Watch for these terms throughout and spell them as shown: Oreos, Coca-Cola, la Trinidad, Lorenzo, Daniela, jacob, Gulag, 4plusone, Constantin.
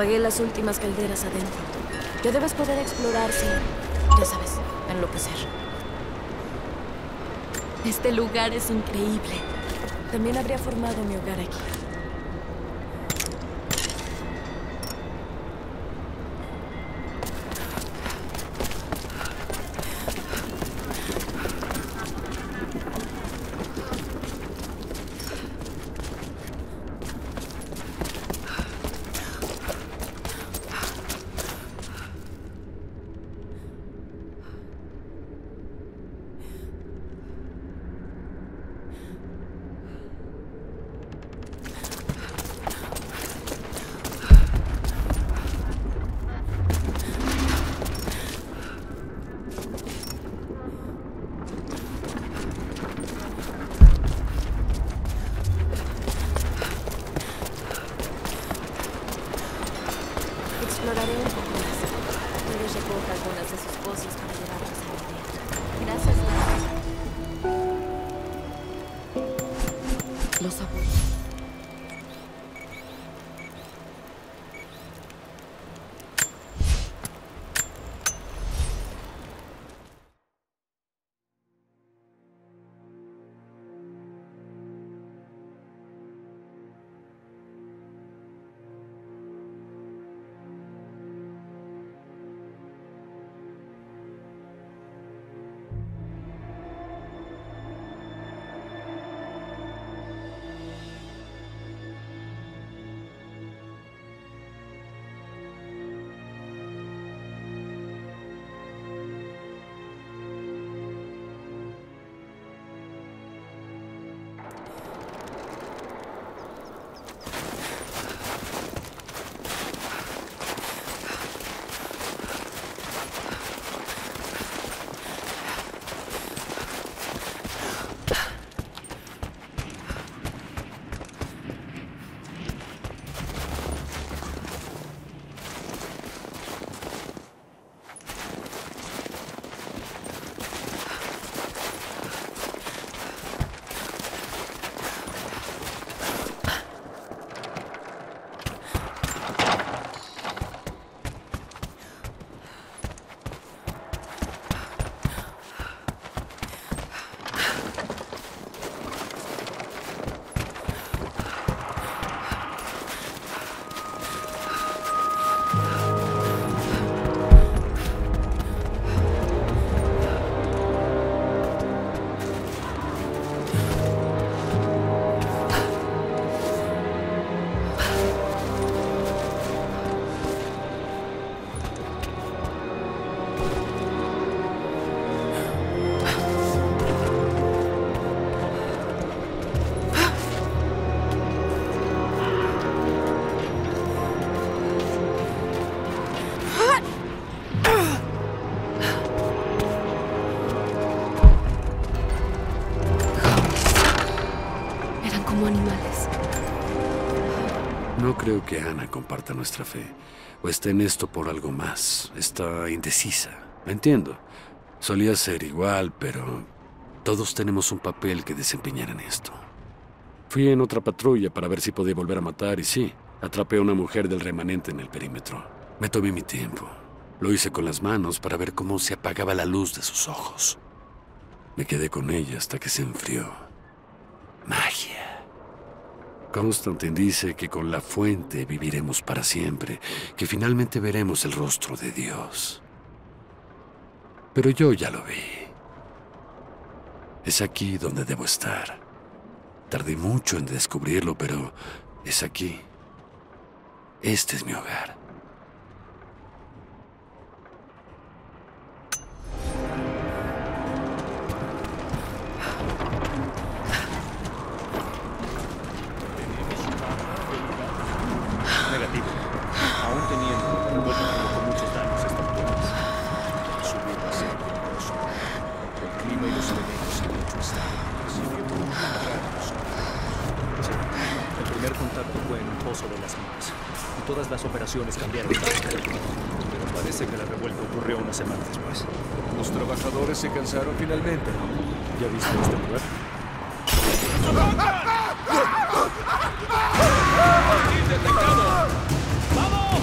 Apagué las últimas calderas adentro. Ya debes poder explorar sin, ya sabes, enloquecer. Este lugar es increíble. También habría formado mi hogar aquí. Exploraré un poco más. Tal vez recoja algunas de sus cosas para llevarlas a la tierra. Gracias, Laura. Lo sabemos. No creo que Ana comparta nuestra fe, o esté en esto por algo más. Está indecisa. Lo entiendo. Solía ser igual, pero todos tenemos un papel que desempeñar en esto. Fui en otra patrulla para ver si podía volver a matar y sí, atrapé a una mujer del remanente en el perímetro. Me tomé mi tiempo. Lo hice con las manos para ver cómo se apagaba la luz de sus ojos. Me quedé con ella hasta que se enfrió. Magia. Constantin dice que con la fuente viviremos para siempre, que finalmente veremos el rostro de Dios. Pero yo ya lo vi. Es aquí donde debo estar. Tardé mucho en descubrirlo, pero es aquí. Este es mi hogar. Cambiaron, pero parece que la revuelta ocurrió unas semanas después. Los trabajadores se cansaron finalmente. ¿Ya viste este lugar? ¡Vamos!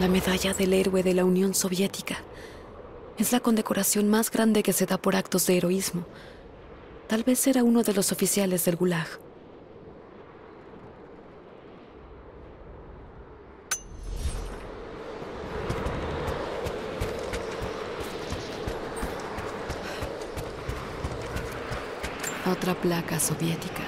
La medalla del héroe de la Unión Soviética es la condecoración más grande que se da por actos de heroísmo. Tal vez era uno de los oficiales del Gulag. Otra placa soviética.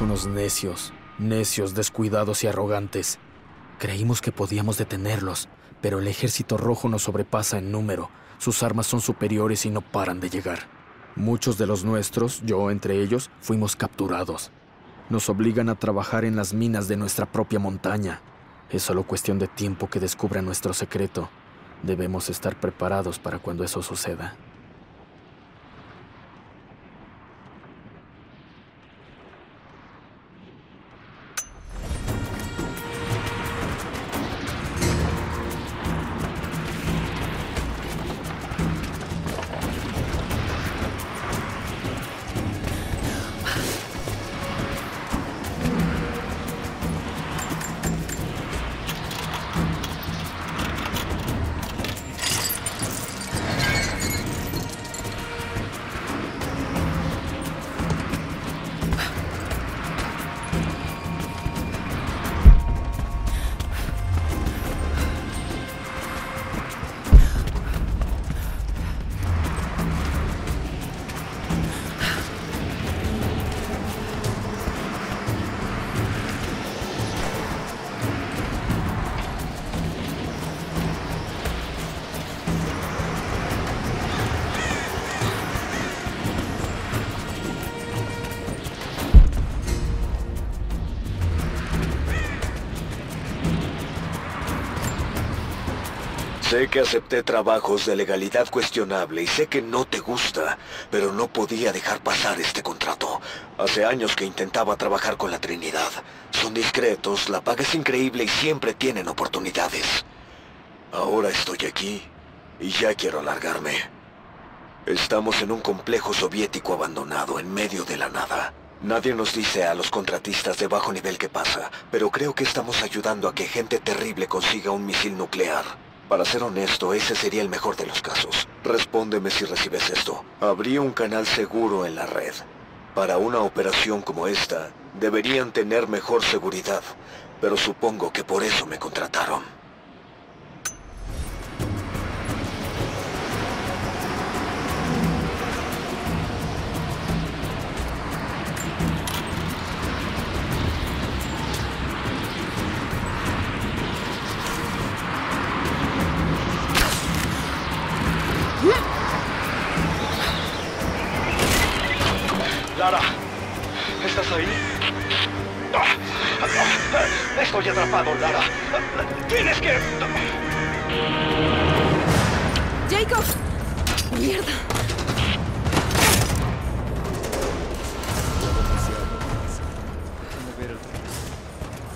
Unos necios, descuidados y arrogantes. Creímos que podíamos detenerlos, pero el ejército rojo nos sobrepasa en número. Sus armas son superiores y no paran de llegar. Muchos de los nuestros, yo entre ellos, fuimos capturados. Nos obligan a trabajar en las minas de nuestra propia montaña. Es solo cuestión de tiempo que descubran nuestro secreto. Debemos estar preparados para cuando eso suceda. Sé que acepté trabajos de legalidad cuestionable y sé que no te gusta, pero no podía dejar pasar este contrato. Hace años que intentaba trabajar con la Trinidad. Son discretos, la paga es increíble y siempre tienen oportunidades. Ahora estoy aquí y ya quiero alargarme. Estamos en un complejo soviético abandonado en medio de la nada. Nadie nos dice a los contratistas de bajo nivel qué pasa, pero creo que estamos ayudando a que gente terrible consiga un misil nuclear. Para ser honesto, ese sería el mejor de los casos. Respóndeme si recibes esto. Habría un canal seguro en la red. Para una operación como esta, deberían tener mejor seguridad, pero supongo que por eso me contrataron. Lara, ¿estás ahí? Estoy atrapado, Lara. Tienes que... ¡Jacob! ¡Mierda!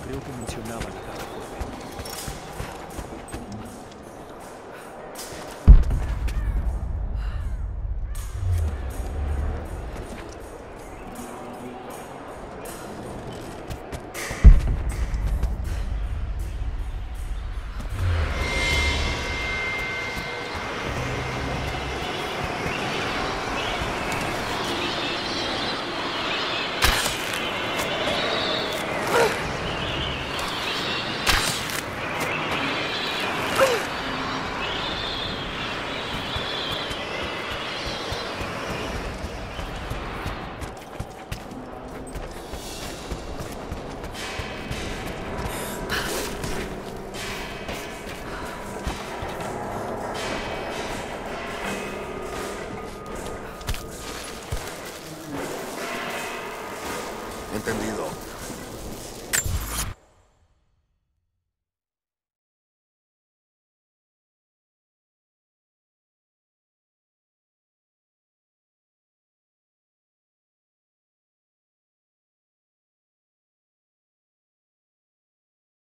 Creo que mencionaban a cada entendido.